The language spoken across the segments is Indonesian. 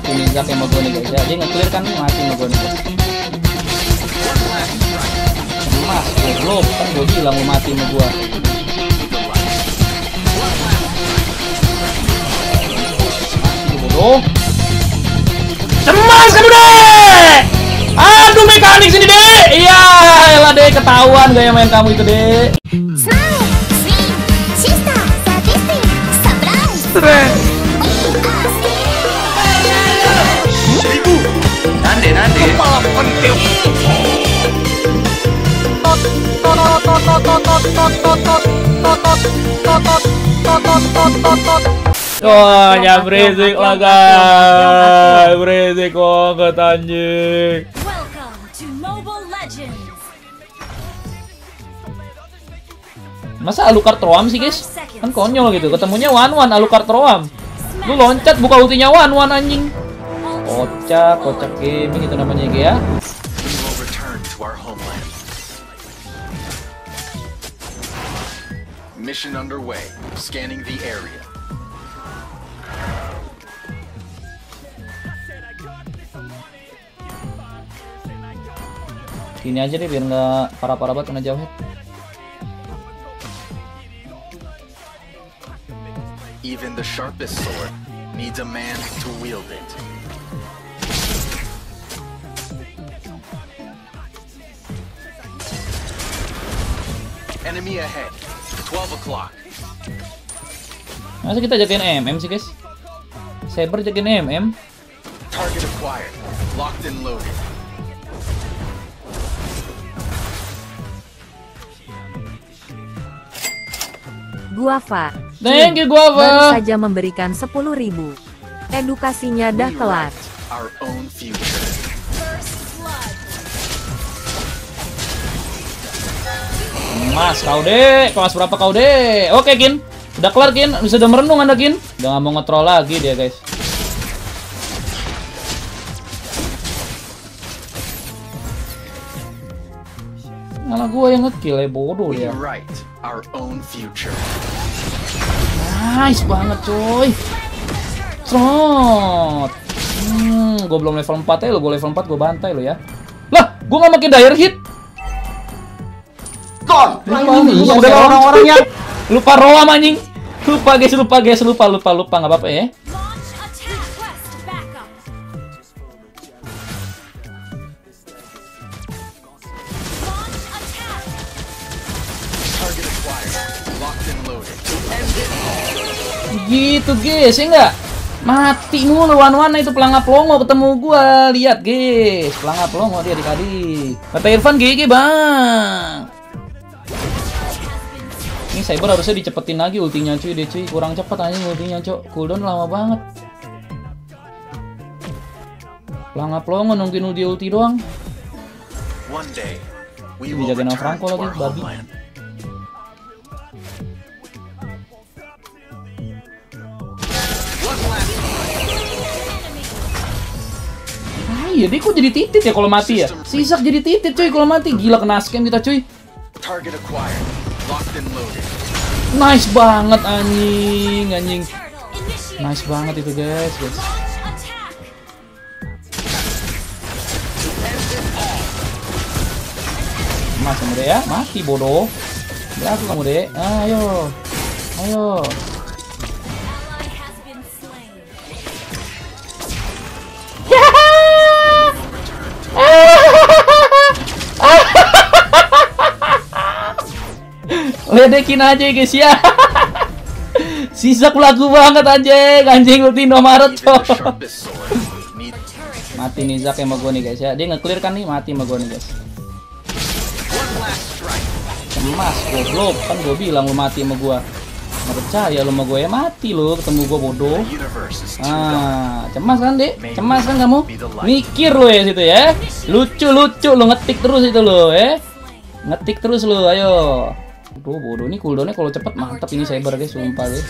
mati nih Zak yang mau gue nih guys ya. Dia nge-clear kan mati mau gue nih guys. Mas goblok kan gue bilang mau mati mau gue. Mati bodoh. Cemas kamu deh. Aduh mekanik sini deh. Iya elah deh ketahuan gaya main kamu itu deh. Stres. Nanti kepala pentil. Oh, ya berisik lah guys. Berisik banget anjing. Masa Alucard roam sih guys? Kan konyol gitu. Ketemunya Wanwan Alucard roam. Lu loncat buka ultinya Wanwan anjing. Kocak, kocak gaming itu namanya ya. Mission underway. Scanning the area. Gini aja deh biar nggak parah-parah banget kena jauh. Even the sharpest sword needs a man to wield it. Enemy ahead. 12 o'clock. Masa kita jagain MM sih guys? Cyber jagain MM. Target acquired. Locked and loaded. Guava. Thank you Guava. Baru saja memberikan 10.000. Edukasinya dah kelar. Our own future. Mas kau deh, kelas berapa kau deh? Oke Kin, udah kelar Kin, bisa udah merenung anda Kin. Udah gak mau nge-troll lagi dia guys. Malah gue yang nge-kill ya, bodoh dia. Nice banget coy. Trot. Gue belum level 4 ya lo, gue level 4 gue bantai lo ya. Lah, gue gak pake dire hit. Udah orang-orang yang lupa roam anjing. Lupa guys, enggak apa-apa ya. Gitu guys, ya enggak? Mati mulu Wanwan itu pelangap longo ketemu gua. Lihat guys, pelangap longo dia adik-adik. Kata Irfan GG, Bang. Ini Cyber harusnya dicepetin lagi ultinya cuy, deh cuy. Kurang cepet anjing ultinya cuy. Cooldown lama banget. Pelangap-pelongo nungguin ulti doang. Dijagain sama Franco lagi, babi. Ah iya, dia kok jadi titit ya kalau mati ya? Si Zak jadi titit cuy kalau mati. Gila kena scam kita cuy. Nice banget anjing. Nice banget itu guys. Mas kamu deh ya, mati bodoh. Ya aku kamu deh. Ayo. Ledekin aja guys ya. Si Zak laku banget anjing ulti nomaret coy. Mati nih Zak sama gue nih guys ya. Dia nge-clear kan nih, mati sama gue nih guys. Mas goblok, kan gue bilang lu mati sama gue. Nggak percaya lu sama gue ya, mati lu ketemu gue bodoh. Ah, cemas kan deh, cemas kan kamu. Mikir lu ya situ ya. Lucu lu ngetik terus itu lu ya. Ngetik terus lu, ayo. Aduh bodoh, ini cooldownnya kalau cepet mantap ini Cyber guys, sumpah guys.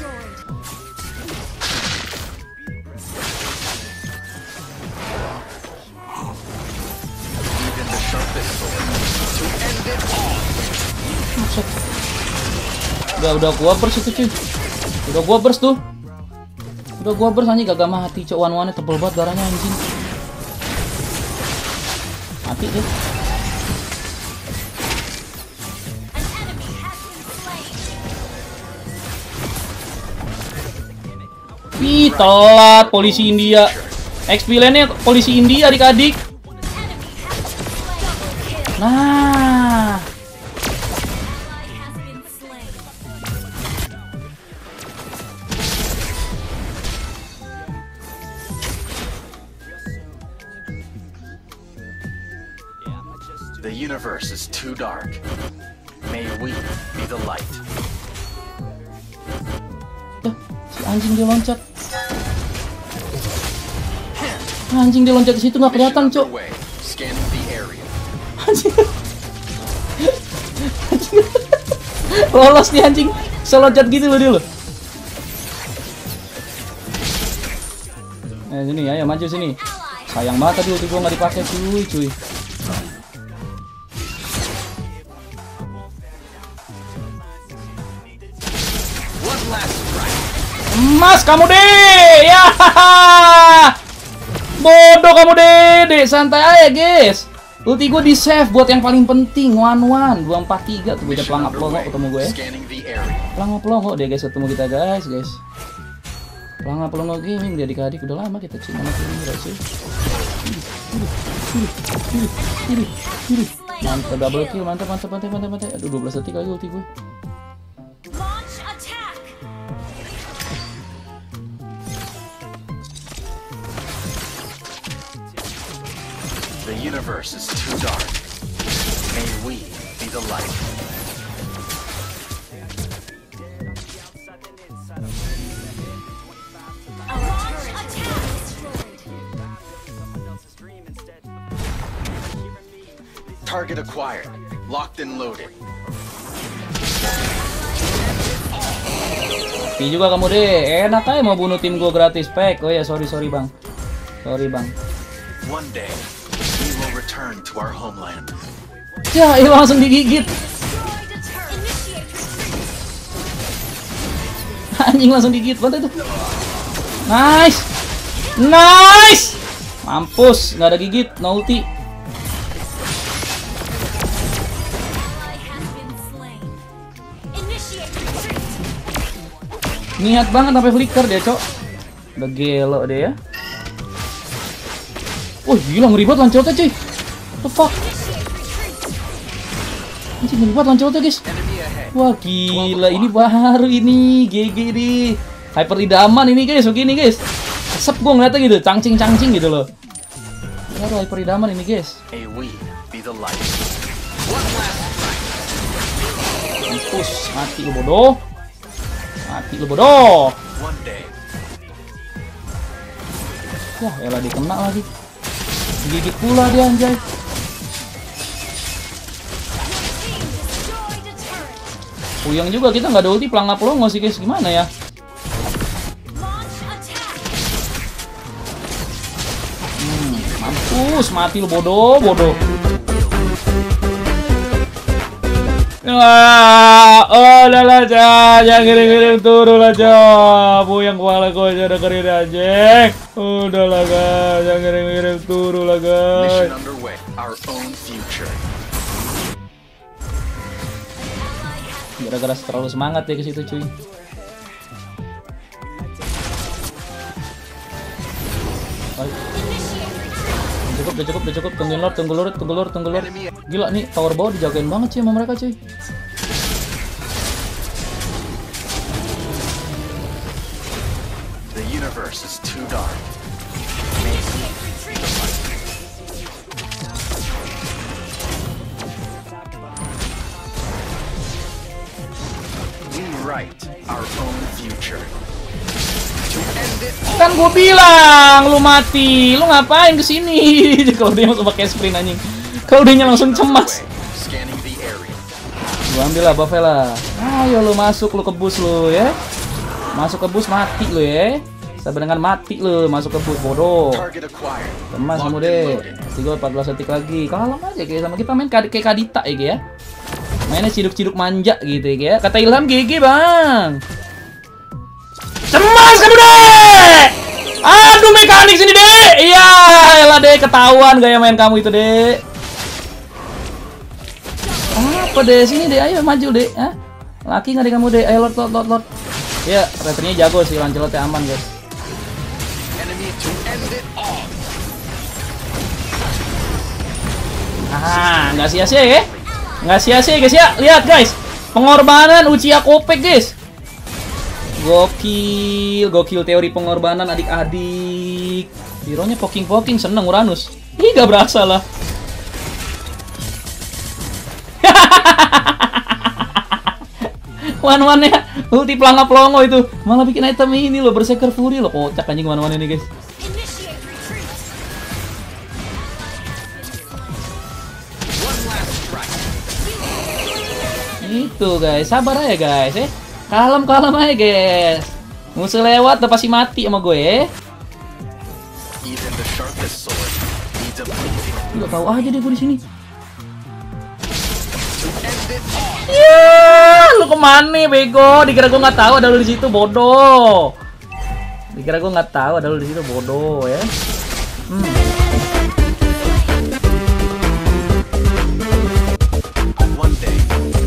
Udah gua burst itu cuy. Udah gua burst tuh. Udah gua burst anjing gak mati, cok. Wanwannya tebel banget darahnya anjing. Mati deh. Wih, telat polisi India. XP lane-nya polisi India adik-adik. Nah. The universe is too dark. May we be the light. Si anjing dia loncat. Anjing dia loncat ke situ nggak kelihatan, cok. Anjing. Lolos nih anjing. Seloncat gitu loh dia loh. Eh sini, ayo maju sini. Sayang banget tadi ulti gua nggak dipakai, cuy. Mas kamu deh. Ya. Bodoh kamu deh, santai aja guys. Ulti gue di save buat yang paling penting. Wanwan 243 tuh beda pelangap pelongo ketemu gue ya. Pelangap pelongo deh guys ketemu kita guys. Pelangap pelongo gaming dia adik-adik udah lama kita cuma nonton sih. Mantap double kill, mantap. Aduh 12 detik lagi ulti gue. The universe is too dark. May we be the light. Target acquired. Locked and loaded. Ini juga kamu deh. Enak aja mau bunuh tim gua gratis pack. Oh ya, sorry bang. One day. Return to our homeland. Ya, langsung digigit. Anjing langsung digigit, bantai tuh. Nice. Mampus, nggak ada gigit, no ulti. Niat banget sampai flicker dia, cok. Udah gelo dia ya. Wah, gila ngeri banget Lancelotnya, cuy. The fuck? Anjir ngeri banget Lancelotnya, guys. Wah, gila ini baru ini. GG nih. Hyper idaman ini, guys. Begini, guys. Kesep gue ngeliatnya gitu, cangcing gitu loh. Baru hyper idaman ini, guys. Mampus, mati lu bodoh. Wah, elah dikena lagi. Gigit pula dia anjay. Puyang juga kita nggak ada ulti pelangap pelongo sih guys, gimana ya? Mampus, mati lu bodoh. Wah, oh lala jangan giring turun aja. Puyang kepala gue aja udah kering anjing. Udahlah guys, jangan giring turun lah guys. Gara-gara terlalu semangat ya ke situ cuy. Udah cukup, tunggu lord. Gila nih, tower bawah dijagain banget cuy sama mereka cuy. The universe is too dark. We write our own future. Kan gue bilang lu mati, lu ngapain kesini? Kalau dia langsung pakai sprint anjing, kalau dia langsung cemas. Gua ambil lah buff lah. Ayo lu masuk, lu kebus lu ya. Masuk kebus mati lu ya. Sabar dengan mati lu, masuk kebus bodoh. Cemas kamu deh. 3-14 detik lagi. Kalem aja kayak sama kita main kayak Kadita ya. Mainnya ciduk-ciduk manja gitu ya. Kata Ilham GG bang. Cemas kamu deh. Aduh, mekanik sini, Dek. Iya, elah, Dek, ketahuan gaya main kamu itu, Dek. Apa, Dek? Sini, Dek, ayo maju, Dek. Hah? Laki nggak di kamu, Dek? Ayo, lot. Ya, returnnya jago sih, Lancelotnya aman, guys. Ah, nggak sia-sia ya? Nggak sia-sia, guys ya. Lihat, guys. Pengorbanan Uchiha Kopek, guys. Gokil, gokil teori pengorbanan adik-adik. Hero-nya poking-poking, seneng Uranus. Ih, gak berasa lah. Wanwan-nya ulti pelangap longo itu. Malah bikin item ini loh, Berserker Fury loh. Kocak anjing Wanwan ini, guys. Itu, guys. Sabar aja, guys, eh. Kalem-kalem aja, guys. Musuh lewat udah pasti mati sama gue, ya. Nggak tahu aja deh gue di sini. Ya, lu kemana, bego? Dikira gue nggak tahu ada lu di situ, bodoh. Dikira gue nggak tahu ada lu di situ, bodoh, ya. One day.